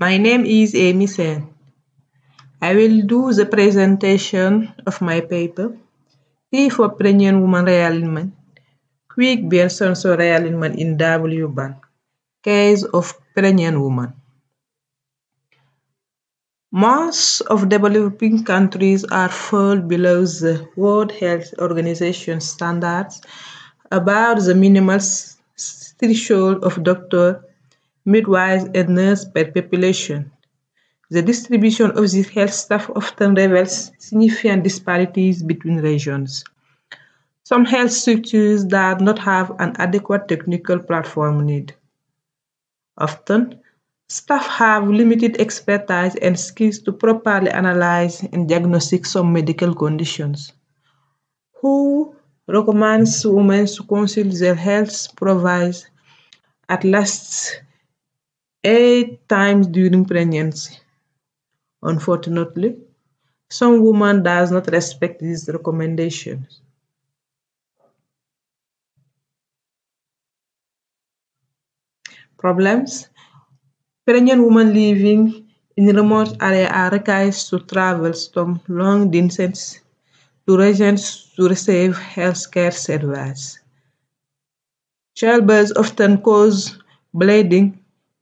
My name is Amy Sen. I will do the presentation of my paper, T4 Pregnant Woman Realignment, Quick Bare Sensor Realignment in WBAN, Case of Pregnant Woman. Most of developing countries are far below the World Health Organization standards about the minimal threshold of doctor, midwives, and nurse per population. The distribution of this health staff often reveals significant disparities between regions. Some health structures do not have an adequate technical platform need. Often, staff have limited expertise and skills to properly analyze and diagnose some medical conditions. WHO recommends women to consult their health providers at least 8 times during pregnancy. Unfortunately, some women do not respect these recommendations. Problems. Pregnant women living in remote areas are required to travel some long distances to regions to receive healthcare services. Childbirth often causes bleeding,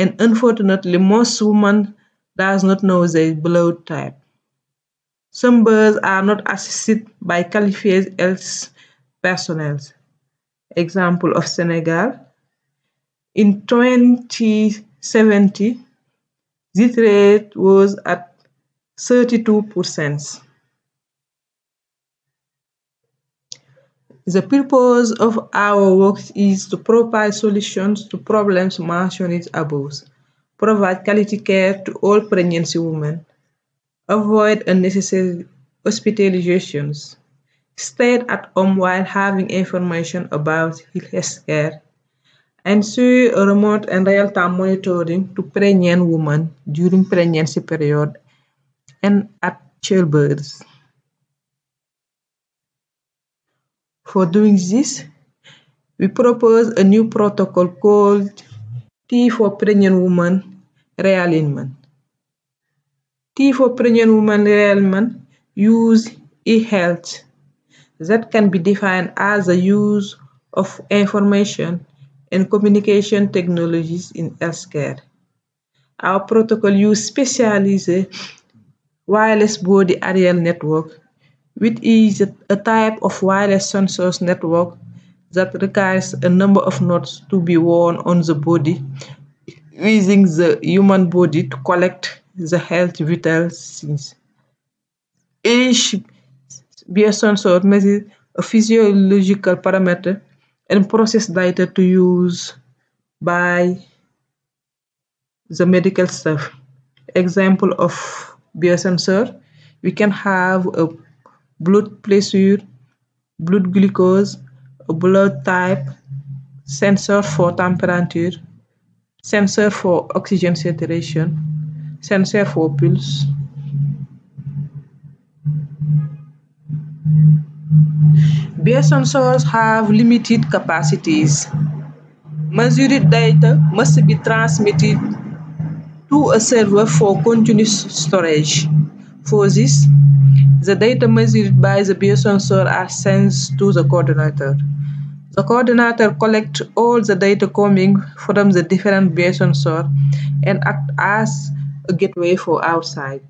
and unfortunately, most women do not know their blood type. Some births are not assisted by qualified health personnel. Example of Senegal. In 2070, this rate was at 32%. The purpose of our work is to provide solutions to problems mentioned above, provide quality care to all pregnancy women, avoid unnecessary hospitalizations, stay at home while having information about health care, ensure a remote and real-time monitoring to pregnant women during pregnancy period and at childbirth. For doing this, we propose a new protocol called T4 Pregnant Woman Realignment. T4 Pregnant Woman Realignment uses e-health that can be defined as the use of information and communication technologies in healthcare. Our protocol uses specialized wireless body aerial network, which is a type of wireless sensors network that requires a number of nodes to be worn on the body using the human body to collect the health vital signs. Each BS sensor measures a physiological parameter and process data to use by the medical staff. Example of BS sensor, we can have a blood pressure, blood glucose, a blood type, sensor for temperature, sensor for oxygen saturation, sensor for pulse. BS sensors have limited capacities. Measured data must be transmitted to a server for continuous storage. For this, the data measured by the BS sensor are sent to the coordinator. The coordinator collects all the data coming from the different BS sensor and acts as a gateway for outside.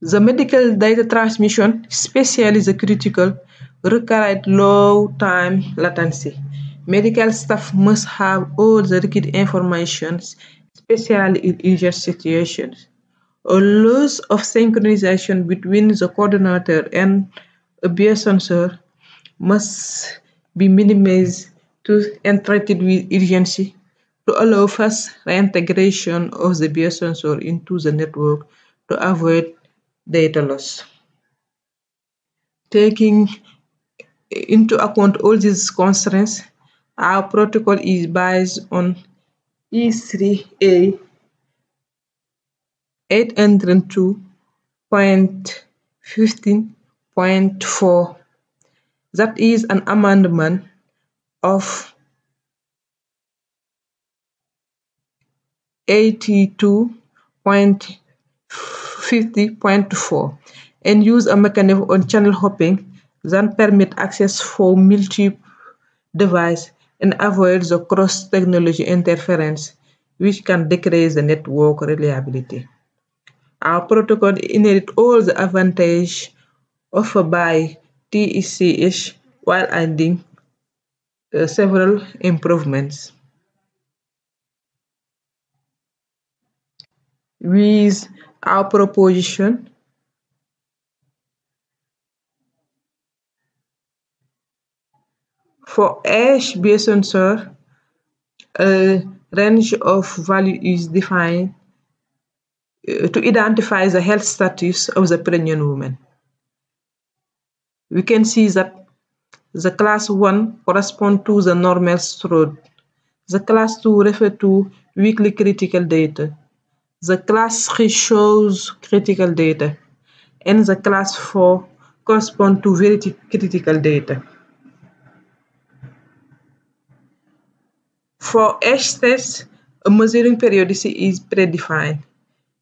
The medical data transmission, especially the critical, requires low time latency. Medical staff must have all the required information, especially in urgent situations. A loss of synchronization between the coordinator and a BS sensor must be minimized and treated with urgency to allow fast reintegration of the BS sensor into the network to avoid data loss. Taking into account all these constraints, our protocol is based on E3A 802.50.4. That is an amendment of 82.50.4 and use a mechanism on channel hopping that permit access for multiple devices and avoid the cross-technology interference, which can decrease the network reliability. Our protocol inherits all the advantages offered by TSCH while adding several improvements. With our proposition, for each Hb sensor, a range of value is defined to identify the health status of the pregnant woman. We can see that the class 1 corresponds to the normal stroke. The class 2 refers to weekly critical data. The class 3 shows critical data. And the class 4 corresponds to very critical data. For each test, a measuring periodicity is predefined.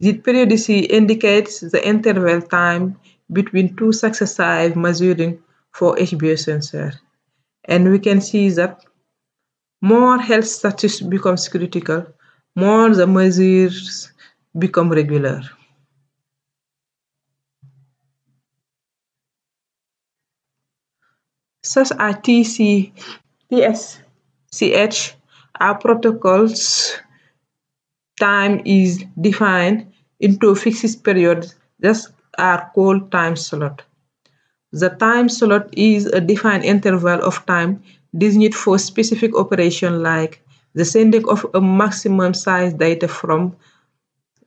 The periodicity indicates the interval time between two successive measuring for Hb sensor. And we can see that more health status becomes critical, more the measures become regular. Such as RTC, PS, CH, our protocol's time is defined into fixed periods that are called time slot. The time slot is a defined interval of time designated for specific operation like the sending of a maximum size data from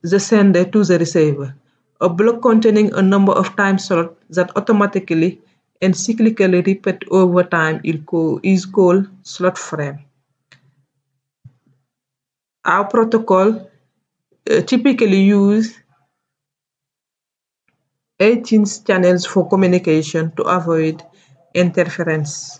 the sender to the receiver, a block containing a number of time slots that automatically and cyclically repeat over time is called slot frame. Our protocol typically uses 18 channels for communication to avoid interference.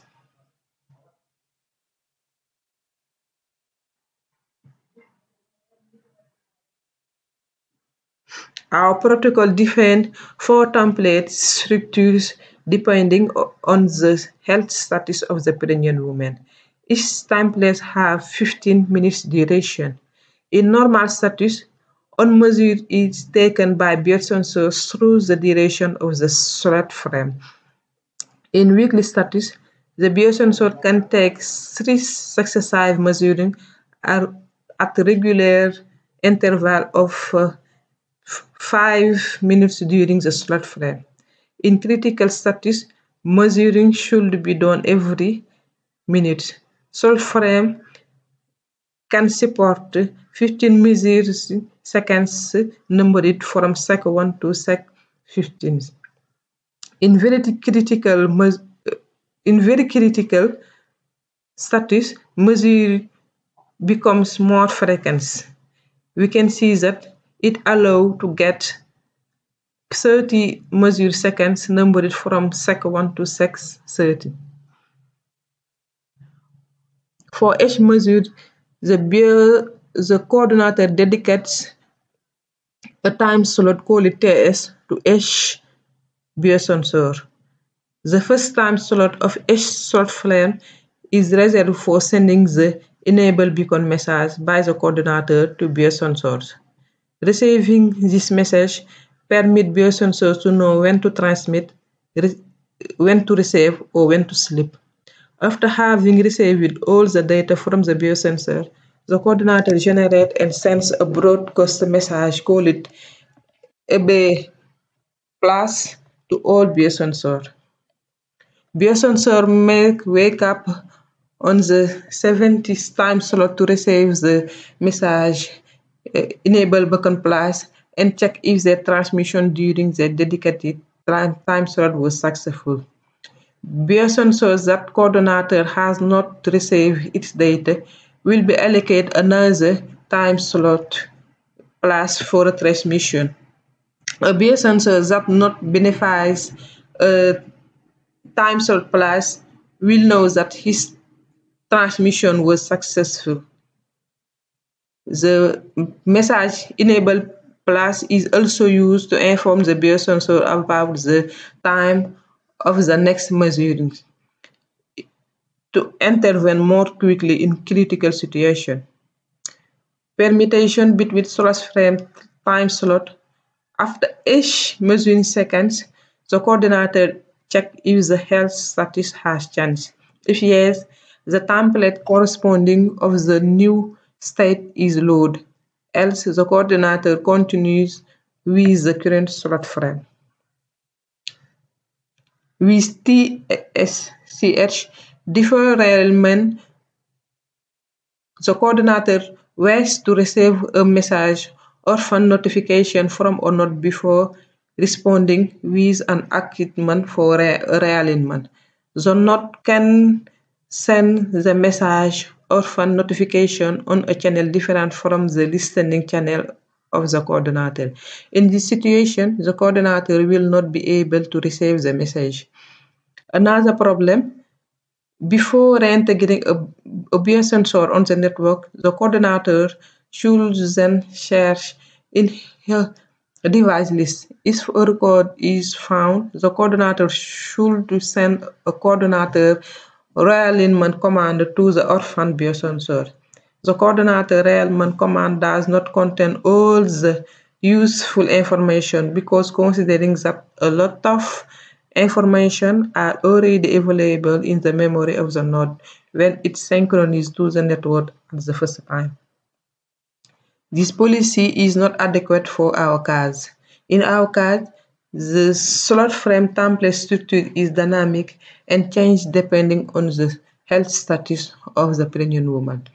Our protocol defines 4 template structures depending on the health status of the pregnant woman. Each template has 15 minutes duration. In normal status, on measure is taken by BS sensors through the duration of the slot frame. In weekly status, the BS sensor can take 3 successive measuring at regular interval of 5 minutes during the slot frame. In critical status, measuring should be done every minute. Slot frame can support 15 measures seconds numbered from sec 1 to sec 15. In very critical status, measure becomes more frequent. We can see that it allows to get 30 measure seconds numbered from sec 1 to sec 30. For each measure, the coordinator dedicates a time slot called TS to each Hb sensor. The first time slot of each slot frame is reserved for sending the enable beacon message by the coordinator to Hb sensors. Receiving this message permits Hb sensors to know when to transmit, when to receive, or when to sleep. After having received all the data from the biosensor, the coordinator generates and sends a broadcast message, call it Hb plus, to all biosensors. Biosensor may wake up on the 70th time slot to receive the message, enable beacon plus, and check if their transmission during the dedicated time slot was successful. Biosensors that coordinator has not received its data will be allocated another time slot plus for a transmission. A biosensor that not benefices a time slot plus will know that his transmission was successful. The message enable plus is also used to inform the BS sensor about the time of the next measuring to intervene more quickly in critical situation. Permutation between source frame time slot. After each measuring seconds, the coordinator checks if the health status has changed. If yes, the template corresponding of the new state is loaded. Else, the coordinator continues with the current slot frame. With TSCH deferment, the coordinator waits to receive a message or fund notification from or not before responding with an equipment for realignment. The node can send the message or fund notification on a channel different from the listening channel of the coordinator. In this situation, the coordinator will not be able to receive the message. Another problem, before reintegrating a BS sensor on the network, the coordinator should then search in her device list. If a record is found, the coordinator should send a coordinator realignment command to the orphan BS sensor. The coordinator realignment command does not contain all the useful information because considering that a lot of information are already available in the memory of the node when it synchronizes to the network at the first time. This policy is not adequate for our case. In our case, the slot frame template structure is dynamic and changes depending on the health status of the pregnant woman.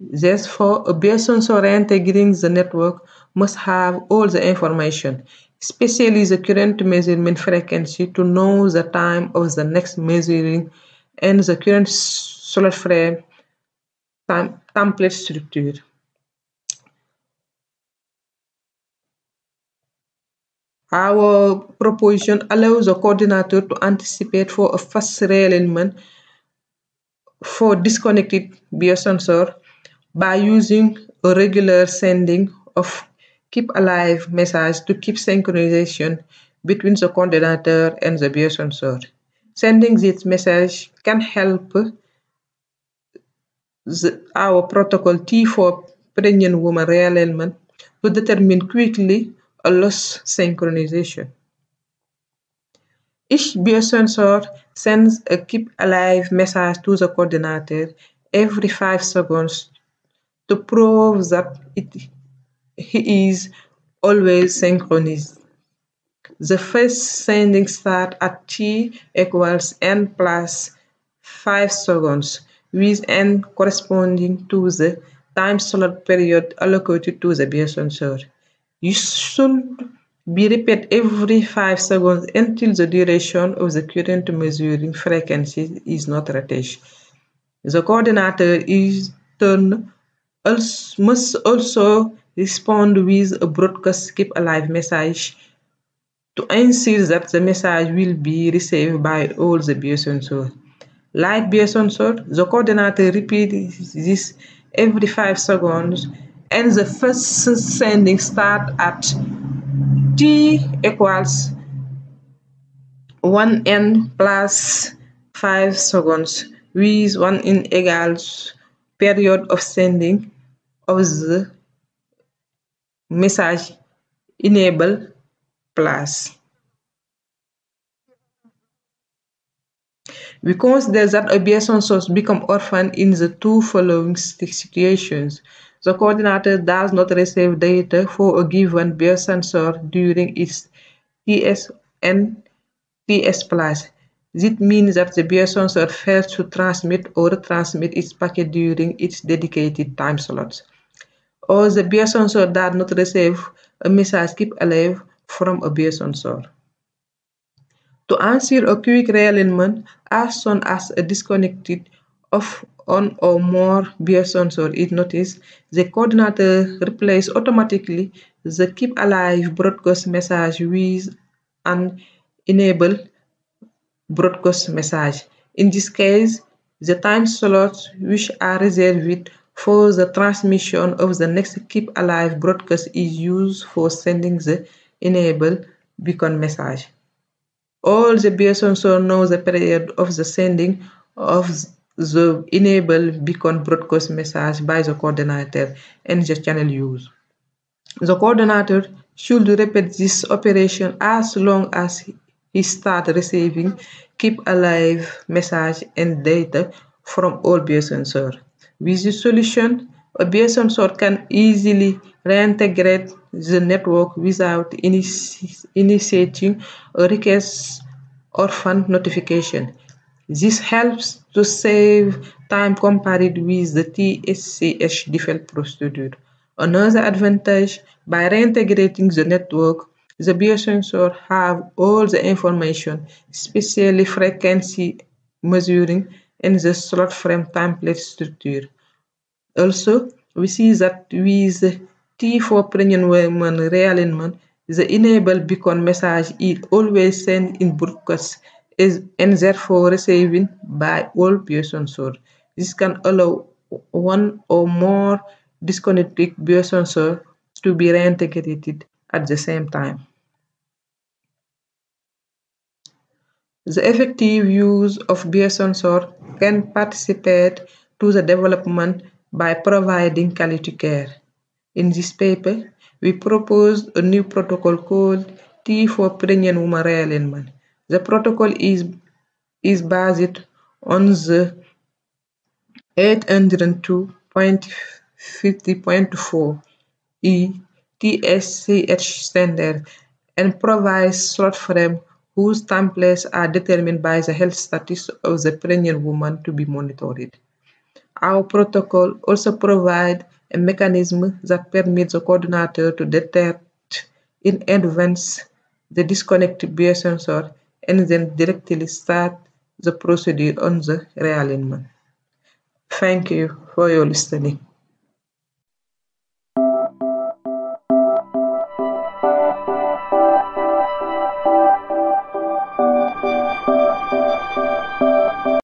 Therefore, a BS sensor integrating the network must have all the information, especially the current measurement frequency, to know the time of the next measuring and the current slot frame template structure. Our proposition allows the coordinator to anticipate for a fast realignment for disconnected BS sensor by using a regular sending of keep alive message to keep synchronization between the coordinator and the BS sensor. Sending this message can help our protocol T4 pregnant woman realignment to determine quickly a loss synchronization. Each BS sensor sends a keep alive message to the coordinator every 5 seconds to prove that he is always synchronized. The first sending starts at t = n + 5 seconds, with n corresponding to the time slot period allocated to the BS sensor. You should be repeated every 5 seconds until the duration of the current measuring frequency is not reached. The coordinator is must also respond with a broadcast keep alive message to ensure that the message will be received by all the BS sensors. Like BS sensor, the coordinator repeats this every 5 seconds, and the first sending start at t = 1n + 5 seconds, with 1n equals period of sending of the message enable plus. We consider that a BS sensor becomes orphan in the two following situations. The coordinator does not receive data for a given BS sensor during its TS and TS+. This means that the BS sensor fails to transmit or transmit its packet during its dedicated time slots. Or the BS sensor does not receive a message keep alive from a BS sensor. To answer a quick realignment, as soon as a disconnected of one or more BS sensor is noticed, the coordinator replaces automatically the keep alive broadcast message with an enable broadcast message. In this case, the time slots which are reserved For the transmission of the next keep alive broadcast is used for sending the enable beacon message. All the BSN so know the period of the sending of the enable beacon broadcast message by the coordinator and the channel use. The coordinator should repeat this operation as long as he starts receiving keep alive message and data from all BS sensor. With this solution, a BS sensor can easily reintegrate the network without initiating a request or fan notification. This helps to save time compared with the TSCH default procedure. Another advantage, by reintegrating the network, the BS sensor have all the information, especially frequency measuring and the slot frame template structure. Also, we see that with T4PW-Realignment, the enable beacon message is always sent in broadcast and therefore receiving by all PS sensors. This can allow one or more disconnected PS sensors to be reintegrated at the same time. The effective use of PS sensor can participate to the development by providing quality care. In this paper, we proposed a new protocol called T4PW-Realignment. The protocol is based on the 802.50.4 E TSCH standard and provides slot frame whose templates are determined by the health status of the pregnant woman to be monitored. Our protocol also provides a mechanism that permits the coordinator to detect in advance the disconnected BS sensor and then directly start the procedure on the realignment. Thank you for your listening.